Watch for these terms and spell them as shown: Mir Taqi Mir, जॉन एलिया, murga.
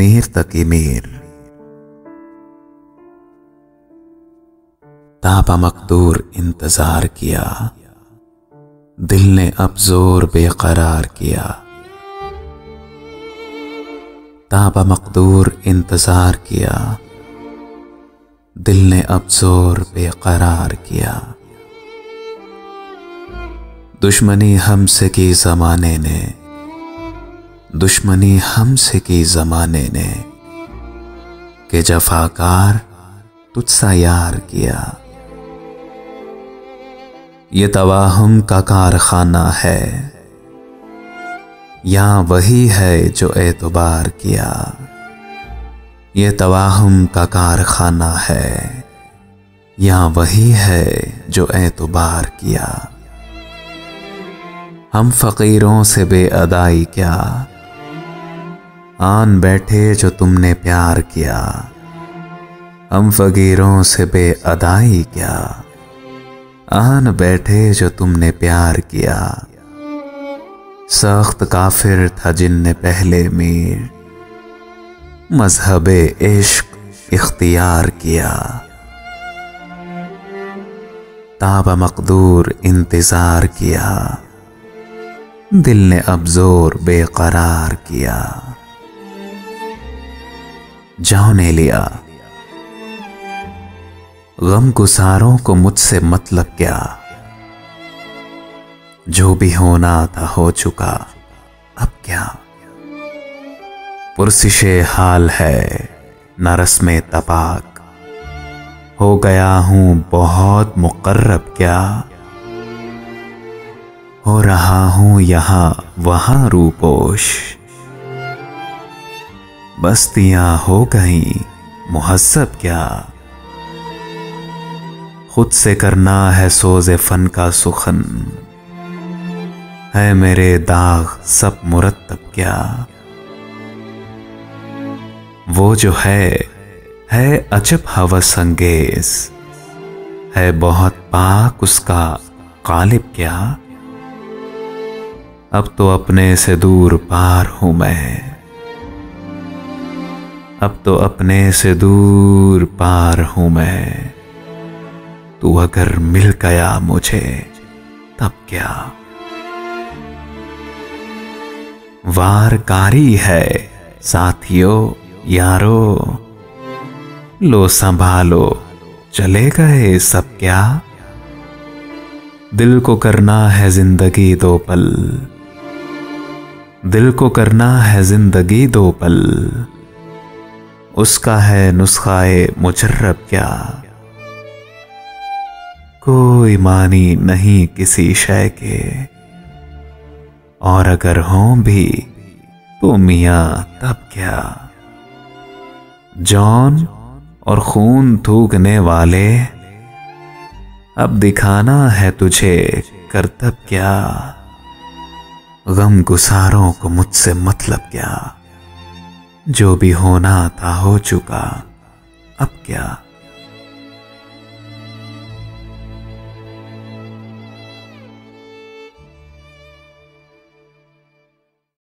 मीर तकी मीर। ताबा मकदूर इंतजार किया, दिल ने अब जोर बेकरार किया। ताबा मकदूर इंतजार किया, दिल ने अब जोर बेकरार किया। दुश्मनी हमसे की ज़माने ने, दुश्मनी हमसे की ज़माने ने, के जफाकार तुझसा यार किया। ये तवाहम का कारखाना है, यहाँ वही है जो एतबार किया। ये तवाहम का कारखाना है, यहाँ वही है जो एतबार किया। हम फ़कीरों से बेअदाई क्या, आन बैठे जो तुमने प्यार किया। हम फ़कीरों से बेअदाई क्या, आन बैठे जो तुमने प्यार किया। सख्त काफिर था जिनने पहले मीर, मजहबे इश्क इख्तियार किया। ताबा मकदूर इंतज़ार किया, दिल ने अब जोर बेकरार किया। जॉन एलिया। गम गुसारों को मुझसे मतलब क्या, जो भी होना था हो चुका अब क्या। पुरसिशे हाल है न रस्मे तपाक, हो गया हूँ बहुत मुकर्रब क्या। हो रहा हूँ यहाँ वहाँ रूपोश, बस्तियाँ हो गईं मुहस्सब क्या। खुद से करना है सोज़े फन का सुखन, है मेरे दाग सब मुरत्तब क्या। वो जो है अजब हवस अंगेज, है बहुत पाक उसका कालिब क्या। अब तो अपने से दूर पार हूँ मैं, अब तो अपने से दूर पार हूँ मैं। तू अगर मिल गया मुझे तब क्या। वारकारी है साथियों यारो, लो संभालो चले गए सब क्या। दिल को करना है जिंदगी दो पल, दिल को करना है जिंदगी दो पल। उसका है नुस्खाए मुजर्रब क्या। कोई मानी नहीं किसी शय के, और अगर हों भी तो मियाँ तब क्या। जॉन और खून थूकने वाले, अब दिखाना है तुझे करतब क्या। गम गुसारों को मुझसे मतलब क्या, जो भी होना था हो चुका अब क्या।